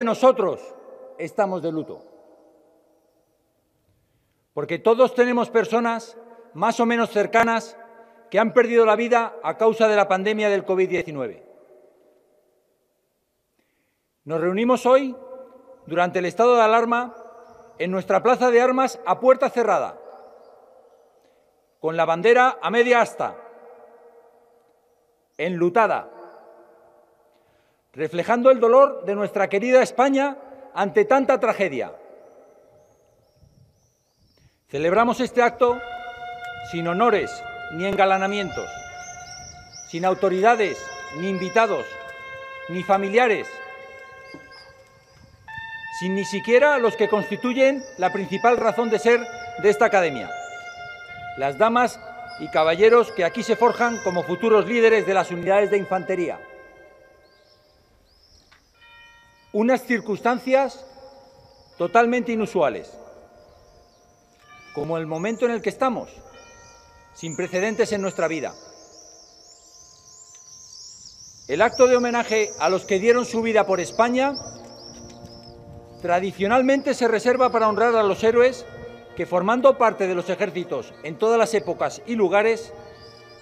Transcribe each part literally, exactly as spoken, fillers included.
Nosotros estamos de luto, porque todos tenemos personas más o menos cercanas que han perdido la vida a causa de la pandemia del COVID diecinueve. Nos reunimos hoy, durante el estado de alarma, en nuestra Plaza de Armas a puerta cerrada, con la bandera a media asta, enlutada, reflejando el dolor de nuestra querida España ante tanta tragedia. Celebramos este acto sin honores ni engalanamientos, sin autoridades ni invitados, ni familiares, sin ni siquiera los que constituyen la principal razón de ser de esta Academia, las damas y caballeros que aquí se forjan como futuros líderes de las unidades de infantería. Unas circunstancias totalmente inusuales, como el momento en el que estamos, sin precedentes en nuestra vida. El acto de homenaje a los que dieron su vida por España tradicionalmente se reserva para honrar a los héroes que, formando parte de los ejércitos en todas las épocas y lugares,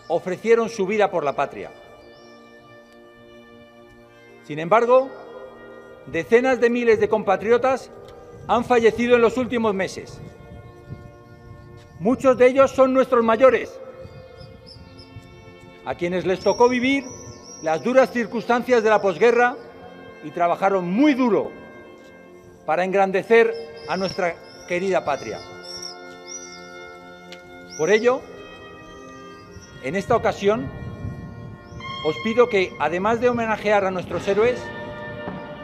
ofrecieron su vida por la patria. Sin embargo, decenas de miles de compatriotas han fallecido en los últimos meses. Muchos de ellos son nuestros mayores, a quienes les tocó vivir las duras circunstancias de la posguerra y trabajaron muy duro para engrandecer a nuestra querida patria. Por ello, en esta ocasión, os pido que, además de homenajear a nuestros héroes,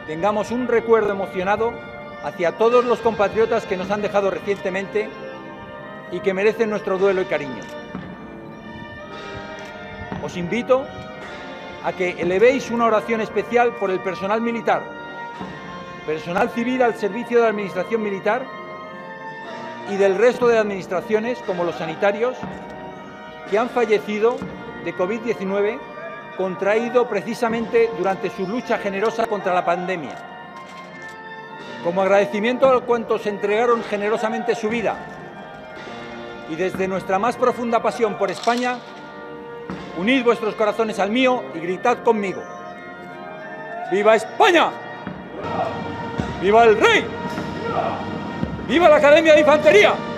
tengamos un recuerdo emocionado hacia todos los compatriotas que nos han dejado recientemente y que merecen nuestro duelo y cariño. Os invito a que elevéis una oración especial por el personal militar, personal civil al servicio de la Administración Militar y del resto de administraciones, como los sanitarios, que han fallecido de COVID diecinueve contraído precisamente durante su lucha generosa contra la pandemia. Como agradecimiento a cuantos entregaron generosamente su vida y desde nuestra más profunda pasión por España, unid vuestros corazones al mío y gritad conmigo: ¡Viva España! ¡Viva el Rey! ¡Viva la Academia de Infantería!